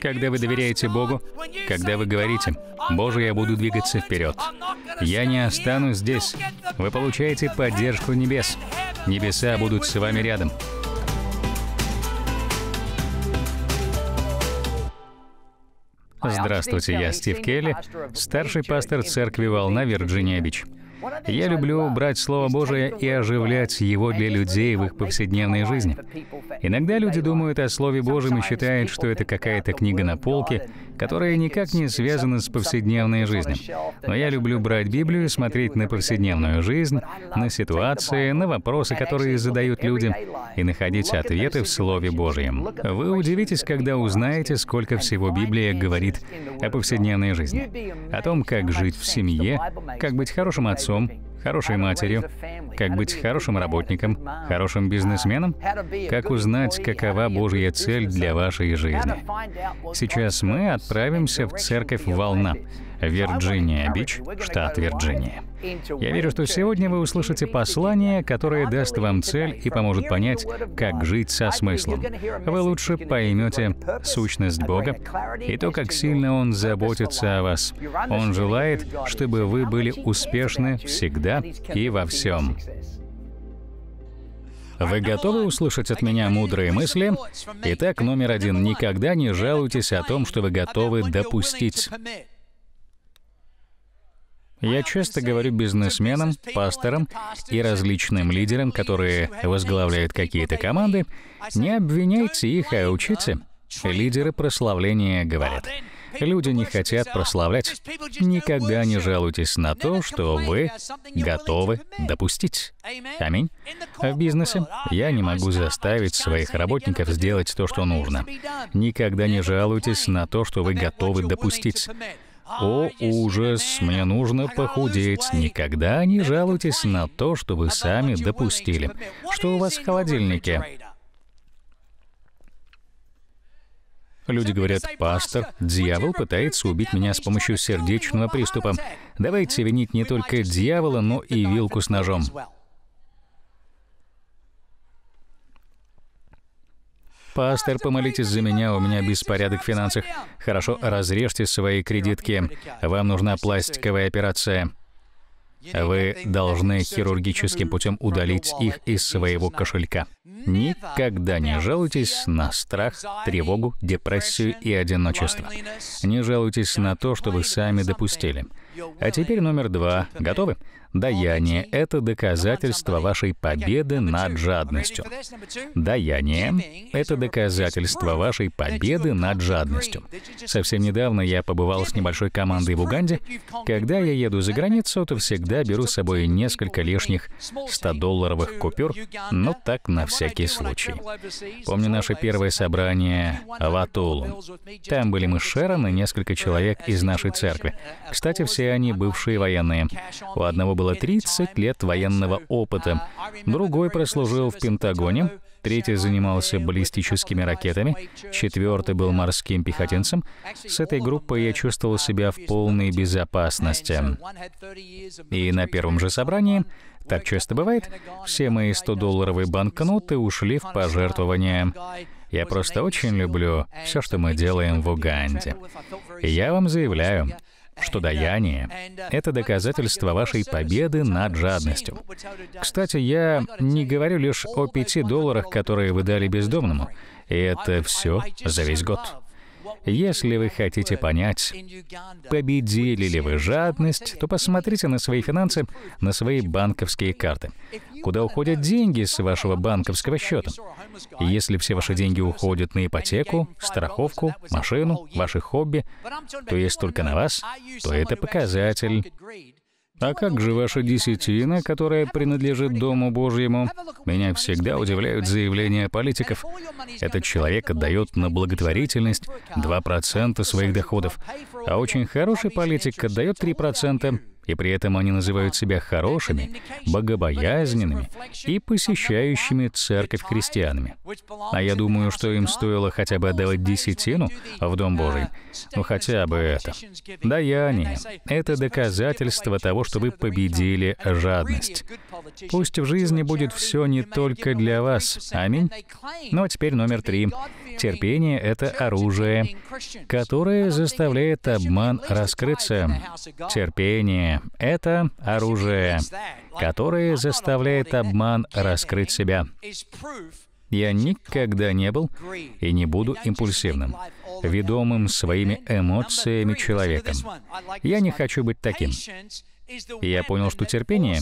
Когда вы доверяете Богу, когда вы говорите: «Боже, я буду двигаться вперед, я не останусь здесь», вы получаете поддержку небес. Небеса будут с вами рядом. Здравствуйте, я Стив Келли, старший пастор Церкви Волна, Вирджиния-Бич. Я люблю брать Слово Божие и оживлять его для людей в их повседневной жизни. Иногда люди думают о Слове Божьем и считают, что это какая-то книга на полке, которая никак не связана с повседневной жизнью. Но я люблю брать Библию и смотреть на повседневную жизнь, на ситуации, на вопросы, которые задают люди, и находить ответы в Слове Божьем. Вы удивитесь, когда узнаете, сколько всего Библия говорит о повседневной жизни, о том, как жить в семье, как быть хорошим отцом, хорошей матерью, как быть хорошим работником, хорошим бизнесменом, как узнать, какова Божья цель для вашей жизни. Сейчас мы отправимся в церковь «Волна», Вирджиния-Бич, штат Вирджиния. Я верю, что сегодня вы услышите послание, которое даст вам цель и поможет понять, как жить со смыслом. Вы лучше поймете сущность Бога и то, как сильно Он заботится о вас. Он желает, чтобы вы были успешны всегда и во всем. Вы готовы услышать от меня мудрые мысли? Итак, номер один. Никогда не жалуйтесь о том, что вы готовы допустить. Я часто говорю бизнесменам, пасторам и различным лидерам, которые возглавляют какие-то команды: не обвиняйте их, а учите. Лидеры прославления говорят: люди не хотят прославлять. Никогда не жалуйтесь на то, что вы готовы допустить. Аминь. В бизнесе я не могу заставить своих работников сделать то, что нужно. Никогда не жалуйтесь на то, что вы готовы допустить. «О, ужас! Мне нужно похудеть!» Никогда не жалуйтесь на то, что вы сами допустили. Что у вас в холодильнике? Люди говорят: «Пастор, дьявол пытается убить меня с помощью сердечного приступа. Давайте винить не только дьявола, но и вилку с ножом». «Пастор, помолитесь за меня, у меня беспорядок в финансах». Хорошо, разрежьте свои кредитки. Вам нужна пластиковая операция. Вы должны хирургическим путем удалить их из своего кошелька. Никогда не жалуйтесь на страх, тревогу, депрессию и одиночество. Не жалуйтесь на то, что вы сами допустили. А теперь номер два. Готовы? Даяние — это доказательство вашей победы над жадностью. Даяние — это доказательство вашей победы над жадностью. Совсем недавно я побывал с небольшой командой в Уганде. Когда я еду за границу, то всегда беру с собой несколько лишних 100-долларовых купюр, но так на всякий случай. Помню наше первое собрание в Атулу. Там были мы с Шерон и несколько человек из нашей церкви. Кстати, все они бывшие военные. У одного было 30 лет военного опыта, другой прослужил в Пентагоне, третий занимался баллистическими ракетами, четвертый был морским пехотинцем. С этой группой я чувствовал себя в полной безопасности. И на первом же собрании, так часто бывает, все мои 100-долларовые банкноты ушли в пожертвования. Я просто очень люблю все, что мы делаем в Уганде. И я вам заявляю, что даяние — это доказательство вашей победы над жадностью. Кстати, я не говорю лишь о 5 долларах, которые вы дали бездомному. И это все за весь год. Если вы хотите понять, победили ли вы жадность, то посмотрите на свои финансы, на свои банковские карты. Куда уходят деньги с вашего банковского счета? Если все ваши деньги уходят на ипотеку, страховку, машину, ваши хобби, то есть только на вас, то это показатель. А как же ваша десятина, которая принадлежит Дому Божьему? Меня всегда удивляют заявления политиков. Этот человек отдает на благотворительность 2% своих доходов, а очень хороший политик отдает 3%. и при этом они называют себя хорошими, богобоязненными и посещающими церковь христианами. А я думаю, что им стоило хотя бы отдавать десятину в Дом Божий. Ну, хотя бы это. Даяние — это доказательство того, что вы победили жадность. Пусть в жизни будет все не только для вас. Аминь. Ну, а теперь номер 3. Терпение — это оружие, которое заставляет обман раскрыться. Терпение — это оружие, которое заставляет обман раскрыть себя. Я никогда не был и не буду импульсивным, ведомым своими эмоциями человеком. Я не хочу быть таким. И я понял, что терпение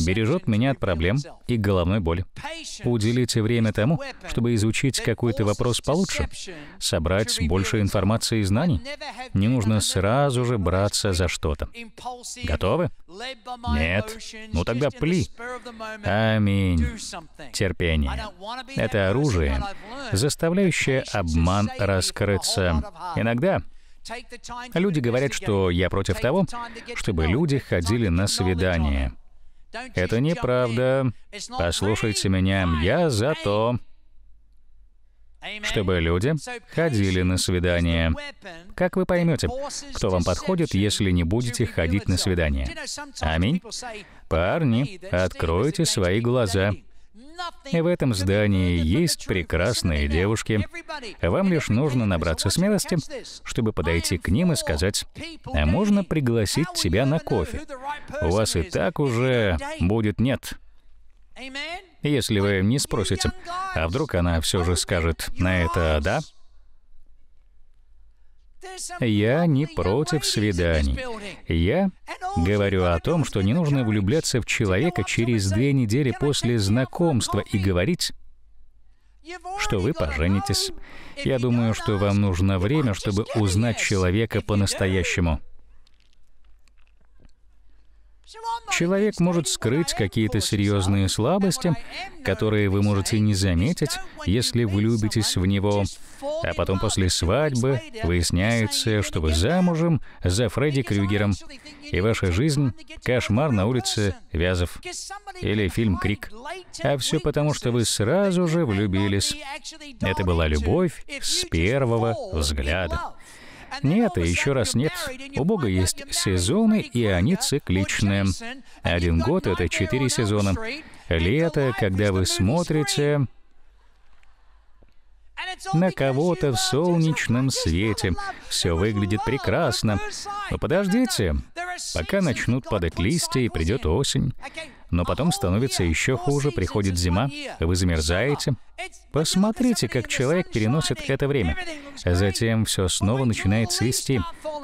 бережет меня от проблем и головной боли. Уделите время тому, чтобы изучить какой-то вопрос получше, собрать больше информации и знаний. Не нужно сразу же браться за что-то. Готовы? Нет? Ну тогда пли. Аминь. Терпение — это оружие, заставляющее обман раскрыться. Иногда люди говорят, что я против того, чтобы люди ходили на свидания. Это неправда. Послушайте меня, я за то, чтобы люди ходили на свидания. Как вы поймете, кто вам подходит, если не будете ходить на свидания? Аминь. Парни, откройте свои глаза. И в этом здании есть прекрасные девушки. Вам лишь нужно набраться смелости, чтобы подойти к ним и сказать: «А можно пригласить тебя на кофе? У вас и так уже будет нет». Если вы не спросите, а вдруг она все же скажет на это «да»? Я не против свиданий. Я говорю о том, что не нужно влюбляться в человека через 2 недели после знакомства и говорить, что вы поженитесь. Я думаю, что вам нужно время, чтобы узнать человека по-настоящему. Человек может скрыть какие-то серьезные слабости, которые вы можете не заметить, если влюбитесь в него. А потом после свадьбы выясняется, что вы замужем за Фредди Крюгером, и ваша жизнь — кошмар на улице Вязов или фильм «Крик». А все потому, что вы сразу же влюбились. Это была любовь с первого взгляда. Нет, и еще раз нет. У Бога есть сезоны, и они цикличны. 1 год — это 4 сезона. Лето, когда вы смотрите на кого-то в солнечном свете. Все выглядит прекрасно. Но подождите, пока начнут падать листья и придет осень. Но потом становится еще хуже, приходит зима, вы замерзаете. Посмотрите, как человек переносит это время. Затем все снова начинает цвести.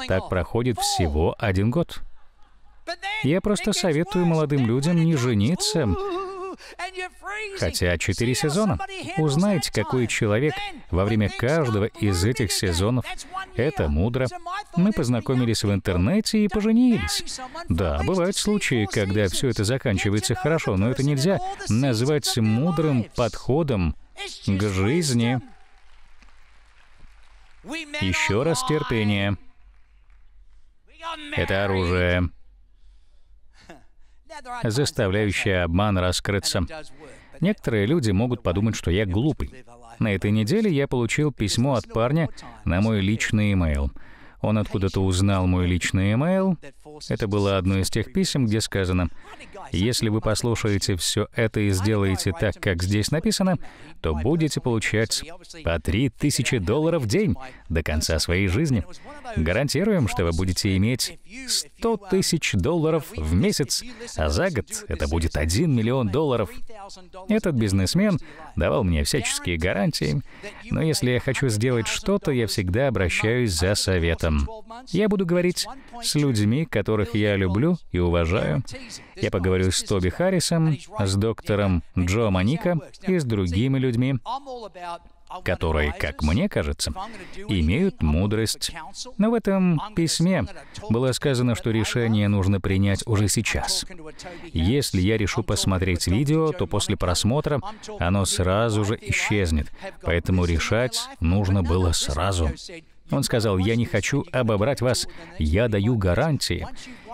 Так проходит всего 1 год. Я просто советую молодым людям не жениться. Хотя 4 сезона. Узнайте, какой человек во время каждого из этих сезонов. Это мудро. Мы познакомились в интернете и поженились. Да, бывают случаи, когда все это заканчивается хорошо, но это нельзя назвать мудрым подходом к жизни. Еще раз, терпение. Это оружие, заставляющая обман раскрыться. Некоторые люди могут подумать, что я глупый. На этой неделе я получил письмо от парня на мой личный имейл. Он откуда-то узнал мой личный имейл. Это было одно из тех писем, где сказано: «Если вы послушаете все это и сделаете так, как здесь написано, то будете получать по $3000 в день до конца своей жизни. Гарантируем, что вы будете иметь $100 000 в месяц, а за год это будет $1 миллион». Этот бизнесмен давал мне всяческие гарантии, но если я хочу сделать что-то, я всегда обращаюсь за советом. Я буду говорить с людьми, которых я люблю и уважаю. Я поговорю с Тоби Харрисом, с доктором Джо Маника и с другими людьми, которые, как мне кажется, имеют мудрость. Но в этом письме было сказано, что решение нужно принять уже сейчас. Если я решу посмотреть видео, то после просмотра оно сразу же исчезнет, поэтому решать нужно было сразу. Он сказал: «Я не хочу обобрать вас, я даю гарантии.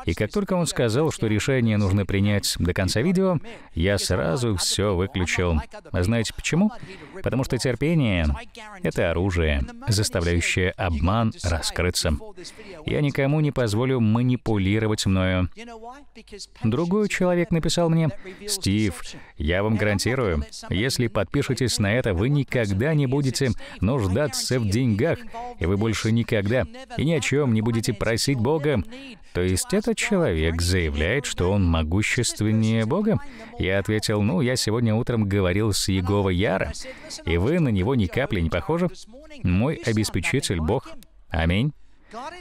И как только он сказал, что решение нужно принять до конца видео, я сразу все выключил. Знаете почему? Потому что терпение — это оружие, заставляющее обман раскрыться. Я никому не позволю манипулировать мною. Другой человек написал мне: «Стив, я вам гарантирую, если подпишетесь на это, вы никогда не будете нуждаться в деньгах, и вы больше никогда и ни о чем не будете просить Бога». То есть этот человек заявляет, что он могущественнее Бога? Я ответил: ну, я сегодня утром говорил с Иеговой Яра, и вы на него ни капли не похожи. Мой обеспечитель Бог. Аминь.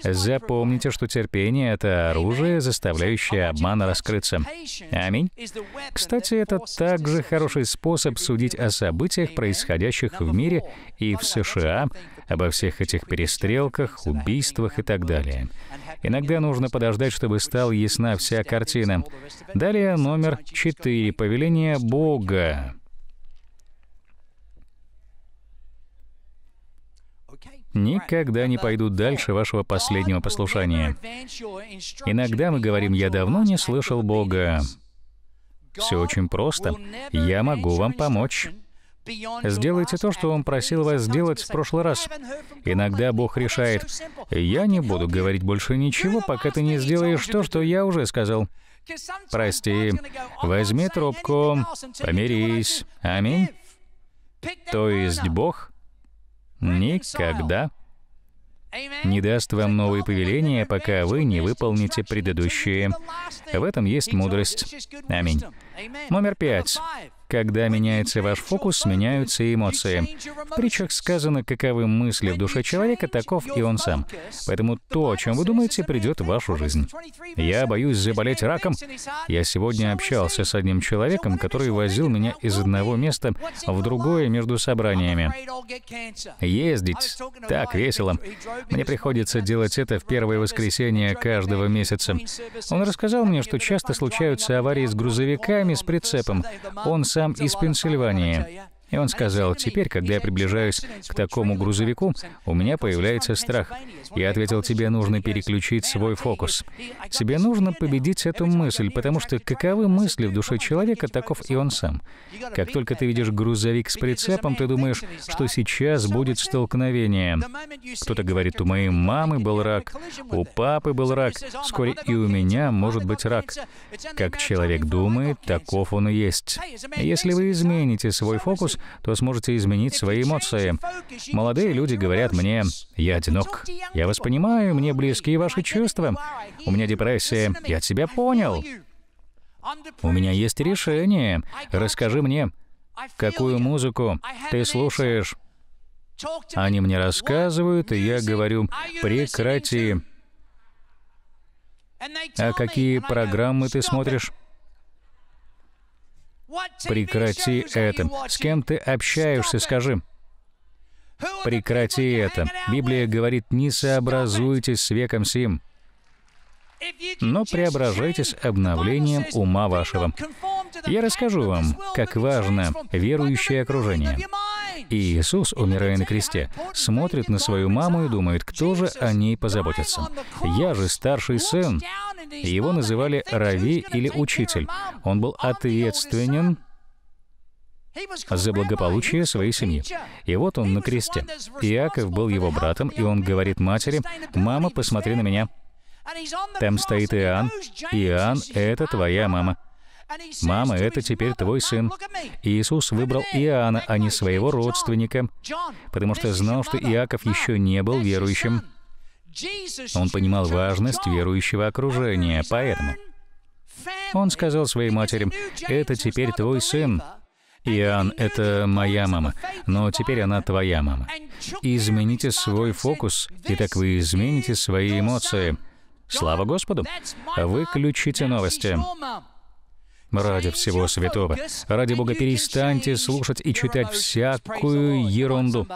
Запомните, что терпение — это оружие, заставляющее обман раскрыться. Аминь. Кстати, это также хороший способ судить о событиях, происходящих в мире и в США, обо всех этих перестрелках, убийствах и так далее. Иногда нужно подождать, чтобы стала ясна вся картина. Далее номер 4. Повеление Бога. Никогда не пойду дальше вашего последнего послушания. Иногда мы говорим: «Я давно не слышал Бога». Все очень просто. Я могу вам помочь. Сделайте то, что Он просил вас сделать в прошлый раз. Иногда Бог решает: «Я не буду говорить больше ничего, пока ты не сделаешь то, что я уже сказал». Прости. Возьми трубку. Помирись. Аминь. То есть Бог никогда не даст вам новые повеления, пока вы не выполните предыдущие. В этом есть мудрость. Аминь. Номер 5. Когда меняется ваш фокус, меняются и эмоции. В притчах сказано: каковы мысли в душе человека, таков и он сам. Поэтому то, о чем вы думаете, придет в вашу жизнь. Я боюсь заболеть раком. Я сегодня общался с одним человеком, который возил меня из одного места в другое между собраниями. Ездить так весело. Мне приходится делать это в первое воскресенье каждого месяца. Он рассказал мне, что часто случаются аварии с грузовиками, с прицепом. Он сам из Пенсильвании. И он сказал: «Теперь, когда я приближаюсь к такому грузовику, у меня появляется страх». Я ответил: «Тебе нужно переключить свой фокус. Тебе нужно победить эту мысль, потому что каковы мысли в душе человека, таков и он сам». Как только ты видишь грузовик с прицепом, ты думаешь, что сейчас будет столкновение. Кто-то говорит: «У моей мамы был рак, у папы был рак, вскоре и у меня может быть рак». Как человек думает, таков он и есть. Если вы измените свой фокус, то сможете изменить свои эмоции. Молодые люди говорят мне: «Я одинок». Я вас понимаю, мне близки ваши чувства. У меня депрессия. Я тебя понял. У меня есть решение. Расскажи мне, какую музыку ты слушаешь. Они мне рассказывают, и я говорю: «Прекрати». «А какие программы ты смотришь?» Прекрати это. С кем ты общаешься, скажи. Прекрати это. Библия говорит: не сообразуйтесь с веком сим, но преображайтесь обновлением ума вашего. Я расскажу вам, как важно верующее окружение. Иисус, умирая на кресте, смотрит на свою маму и думает: кто же о ней позаботится? Я же старший сын. Его называли рави или учитель. Он был ответственен за благополучие своей семьи. И вот он на кресте. Иаков был его братом, и он говорит матери: «Мама, посмотри на меня». Там стоит Иоанн. «Иоанн, это твоя мама. Мама, это теперь твой сын». Иисус выбрал Иоанна, а не своего родственника, потому что знал, что Иаков еще не был верующим. Он понимал важность верующего окружения, поэтому он сказал своей матери: «Это теперь твой сын. Иоанн, это моя мама, но теперь она твоя мама». Измените свой фокус, и так вы измените свои эмоции. Слава Господу! Выключите новости. Ради всего святого, ради Бога, перестаньте слушать и читать всякую ерунду.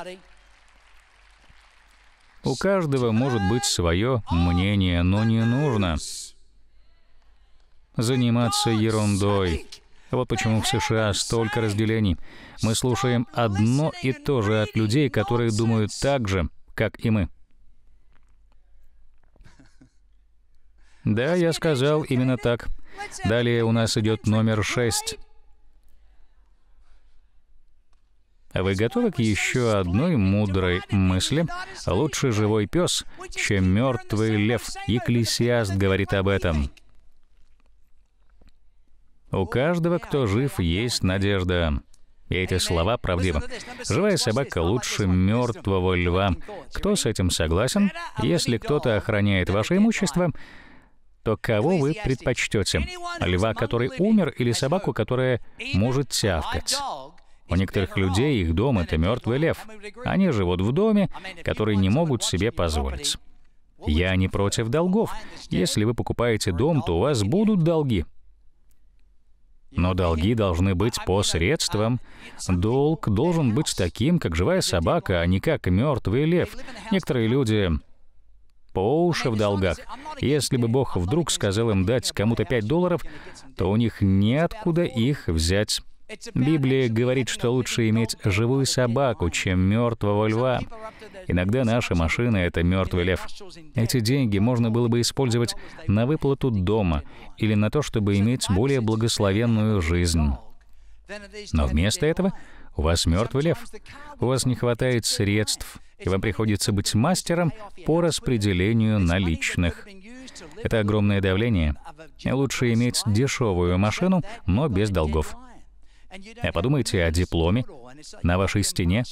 У каждого может быть свое мнение, но не нужно заниматься ерундой. Вот почему в США столько разделений. Мы слушаем одно и то же от людей, которые думают так же, как и мы. Да, я сказал именно так. Далее у нас идет номер 6. Вы готовы к еще одной мудрой мысли? Лучше живой пес, чем мертвый лев. Екклесиаст говорит об этом. У каждого, кто жив, есть надежда. И эти слова правдивы. Живая собака лучше мертвого льва. Кто с этим согласен? Если кто-то охраняет ваше имущество, то кого вы предпочтете? Льва, который умер, или собаку, которая может тявкать? У некоторых людей их дом — это мертвый лев. Они живут в доме, который не могут себе позволить. Я не против долгов. Если вы покупаете дом, то у вас будут долги. Но долги должны быть по средствам. Долг должен быть таким, как живая собака, а не как мертвый лев. Некоторые люди по уши в долгах. Если бы Бог вдруг сказал им дать кому-то $5, то у них неоткуда их взять. Библия говорит, что лучше иметь живую собаку, чем мертвого льва. Иногда наша машина — это мертвый лев. Эти деньги можно было бы использовать на выплату дома или на то, чтобы иметь более благословенную жизнь. Но вместо этого у вас мертвый лев. У вас не хватает средств, и вам приходится быть мастером по распределению наличных. Это огромное давление. Лучше иметь дешевую машину, но без долгов. А подумайте о дипломе на вашей стене.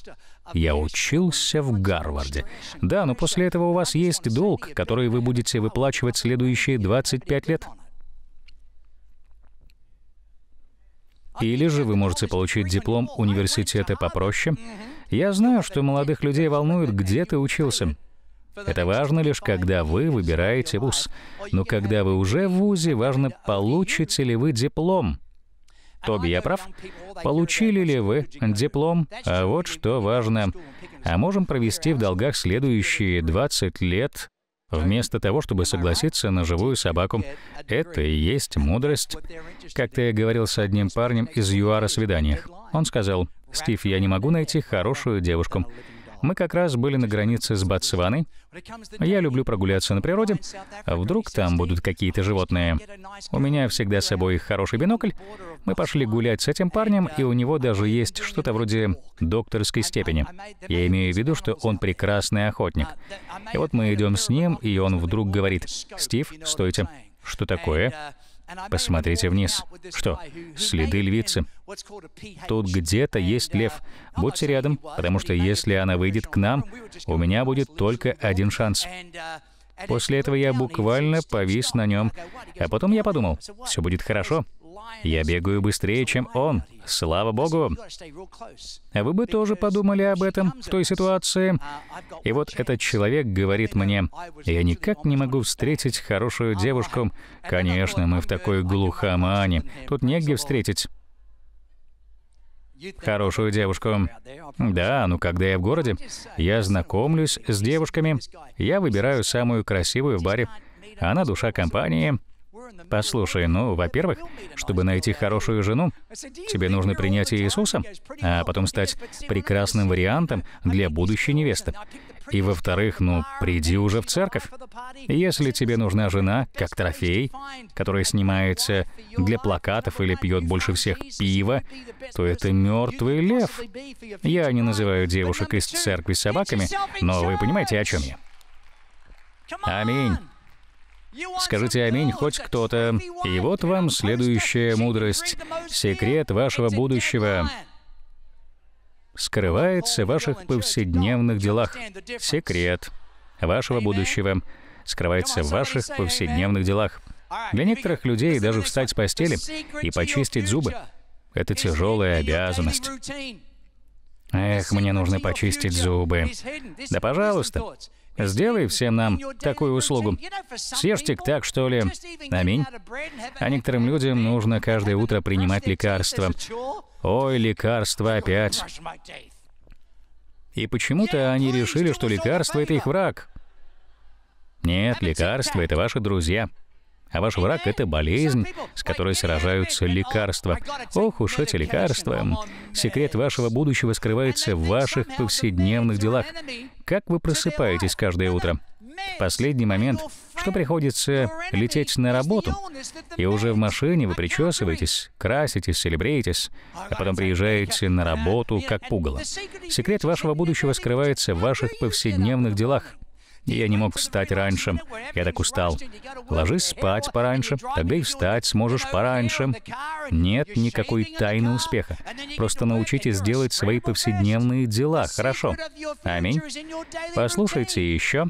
Я учился в Гарварде. Да, но после этого у вас есть долг, который вы будете выплачивать следующие 25 лет. Или же вы можете получить диплом университета попроще. Я знаю, что молодых людей волнует, где ты учился. Это важно лишь, когда вы выбираете вуз. Но когда вы уже в вузе, важно, получите ли вы диплом. Тоби, я прав? Получили ли вы диплом? А вот что важно. А можем провести в долгах следующие 20 лет, вместо того, чтобы согласиться на живую собаку. Это и есть мудрость. Как-то я говорил с одним парнем из ЮАР о свиданиях. Он сказал: «Стив, я не могу найти хорошую девушку». Мы как раз были на границе с Ботсваной. Я люблю прогуляться на природе. А вдруг там будут какие-то животные? У меня всегда с собой хороший бинокль. Мы пошли гулять с этим парнем, и у него даже есть что-то вроде докторской степени. Я имею в виду, что он прекрасный охотник. И вот мы идем с ним, и он вдруг говорит: «Стив, стойте». Что такое? Посмотрите вниз. Что? Следы львицы. Тут где-то есть лев. Будьте рядом, потому что если она выйдет к нам, у меня будет только один шанс. После этого я буквально повис на нем. А потом я подумал: все будет хорошо. Я бегаю быстрее, чем он. Слава Богу! А вы бы тоже подумали об этом в той ситуации. И вот этот человек говорит мне: «Я никак не могу встретить хорошую девушку. Конечно, мы в такой глухомане. Тут негде встретить хорошую девушку». Да, ну когда я в городе, я знакомлюсь с девушками. Я выбираю самую красивую в баре. Она душа компании. Послушай, ну, во-первых, чтобы найти хорошую жену, тебе нужно принять Иисуса, а потом стать прекрасным вариантом для будущей невесты. И во-вторых, ну, приди уже в церковь. Если тебе нужна жена, как трофей, которая снимается для плакатов или пьет больше всех пива, то это мертвый лев. Я не называю девушек из церкви собаками, но вы понимаете, о чем я. Аминь. Скажите «Аминь» хоть кто-то. И вот вам следующая мудрость. Секрет вашего будущего скрывается в ваших повседневных делах. Секрет вашего будущего скрывается в ваших повседневных делах. Для некоторых людей даже встать с постели и почистить зубы — это тяжелая обязанность. «Эх, мне нужно почистить зубы». Да пожалуйста. Сделай всем нам такую услугу. Съешь тик-так, что ли? Аминь. А некоторым людям нужно каждое утро принимать лекарства. Ой, лекарства опять. И почему-то они решили, что лекарство — это их враг. Нет, лекарство — это ваши друзья. А ваш враг — это болезнь, с которой сражаются лекарства. Ох уж эти лекарства. Секрет вашего будущего скрывается в ваших повседневных делах. Как вы просыпаетесь каждое утро? В последний момент, что что приходится лететь на работу, и уже в машине вы причесываетесь, краситесь, серебреетесь, а потом приезжаете на работу как пугало. Секрет вашего будущего скрывается в ваших повседневных делах. Я не мог встать раньше. Я так устал. Ложись спать пораньше, тогда и встать сможешь пораньше. Нет никакой тайны успеха. Просто научитесь делать свои повседневные дела, хорошо? Аминь. Послушайте еще.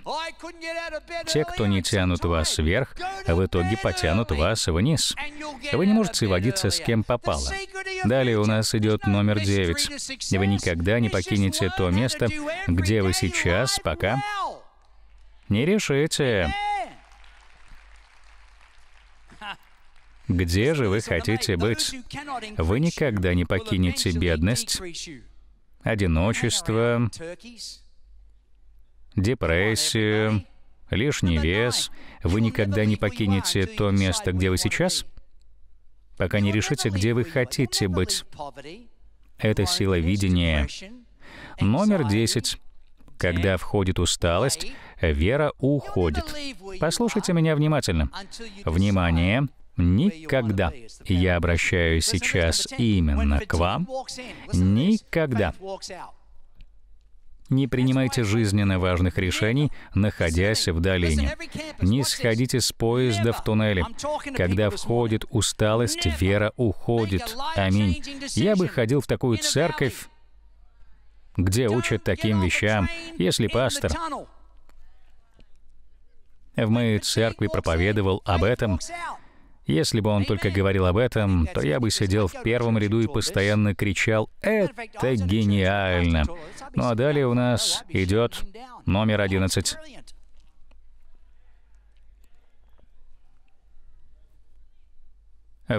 Те, кто не тянут вас вверх, в итоге потянут вас вниз. Вы не можете водиться с кем попало. Далее у нас идет номер 9. Вы никогда не покинете то место, где вы сейчас, пока... не решите. Где же вы хотите быть? Вы никогда не покинете бедность, одиночество, депрессию, лишний вес. Вы никогда не покинете то место, где вы сейчас, пока не решите, где вы хотите быть. Это сила видения. Номер 10. Когда входит усталость, вера уходит. Послушайте меня внимательно. Внимание! Никогда, я обращаюсь сейчас именно к вам, никогда не принимайте жизненно важных решений, находясь в долине. Не сходите с поезда в туннеле. Когда входит усталость, вера уходит. Аминь. Я бы ходил в такую церковь, где учат таким вещам, если пастор в моей церкви проповедовал об этом. Если бы он только говорил об этом, то я бы сидел в первом ряду и постоянно кричал: «Это гениально!». Ну а далее у нас идет номер 11.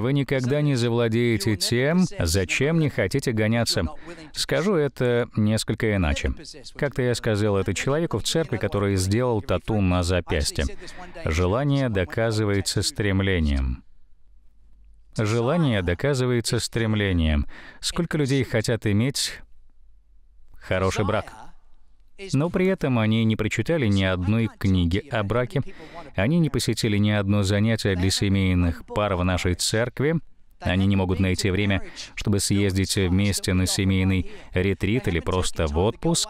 Вы никогда не завладеете тем, зачем не хотите гоняться. Скажу это несколько иначе. Как-то я сказал это человеку в церкви, который сделал тату на запястье. Желание доказывается стремлением. Желание доказывается стремлением. Сколько людей хотят иметь хороший брак? Но при этом они не прочитали ни одной книги о браке, они не посетили ни одно занятие для семейных пар в нашей церкви, они не могут найти время, чтобы съездить вместе на семейный ретрит или просто в отпуск.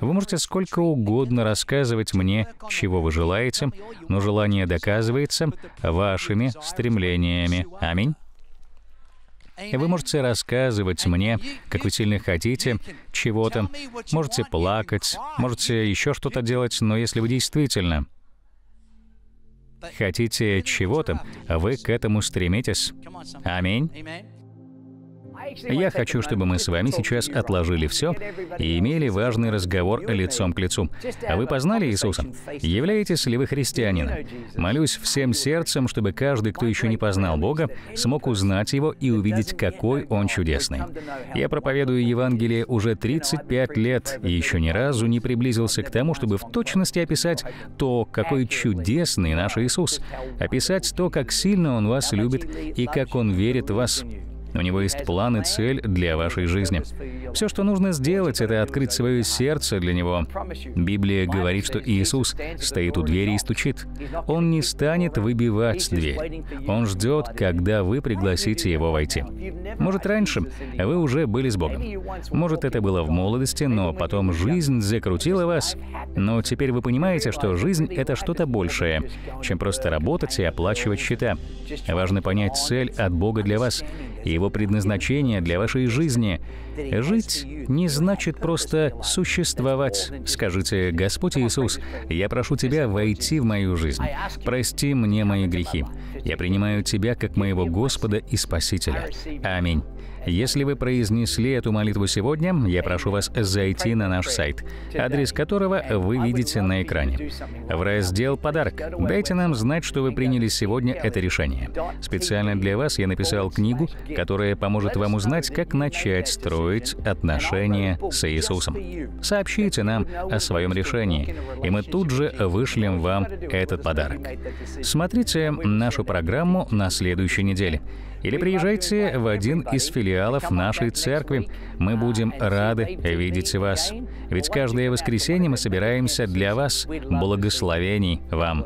Вы можете сколько угодно рассказывать мне, чего вы желаете, но желание доказывается вашими стремлениями. Аминь. Вы можете рассказывать мне, как вы сильно хотите чего-то, можете плакать, можете еще что-то делать, но если вы действительно хотите чего-то, вы к этому стремитесь. Аминь. Я хочу, чтобы мы с вами сейчас отложили все и имели важный разговор лицом к лицу. А вы познали Иисуса? Являетесь ли вы христианином? Молюсь всем сердцем, чтобы каждый, кто еще не познал Бога, смог узнать Его и увидеть, какой Он чудесный. Я проповедую Евангелие уже 35 лет и еще ни разу не приблизился к тому, чтобы в точности описать то, какой чудесный наш Иисус, описать то, как сильно Он вас любит и как Он верит в вас. У Него есть план и цель для вашей жизни. Все, что нужно сделать, это открыть свое сердце для Него. Библия говорит, что Иисус стоит у двери и стучит. Он не станет выбивать дверь. Он ждет, когда вы пригласите Его войти. Может, раньше вы уже были с Богом. Может, это было в молодости, но потом жизнь закрутила вас. Но теперь вы понимаете, что жизнь — это что-то большее, чем просто работать и оплачивать счета. Важно понять цель от Бога для вас и Его предназначение для вашей жизни. Жить не значит просто существовать. Скажите: «Господь Иисус, я прошу Тебя войти в мою жизнь. Прости мне мои грехи. Я принимаю Тебя как моего Господа и Спасителя. Аминь». Если вы произнесли эту молитву сегодня, я прошу вас зайти на наш сайт, адрес которого вы видите на экране. В раздел «Подарок» дайте нам знать, что вы приняли сегодня это решение. Специально для вас я написал книгу, которая поможет вам узнать, как начать строить отношения с Иисусом. Сообщите нам о своем решении, и мы тут же вышлем вам этот подарок. Смотрите нашу программу на следующей неделе. Или приезжайте в один из филиалов нашей церкви. Мы будем рады видеть вас. Ведь каждое воскресенье мы собираемся для вас. Благословений вам!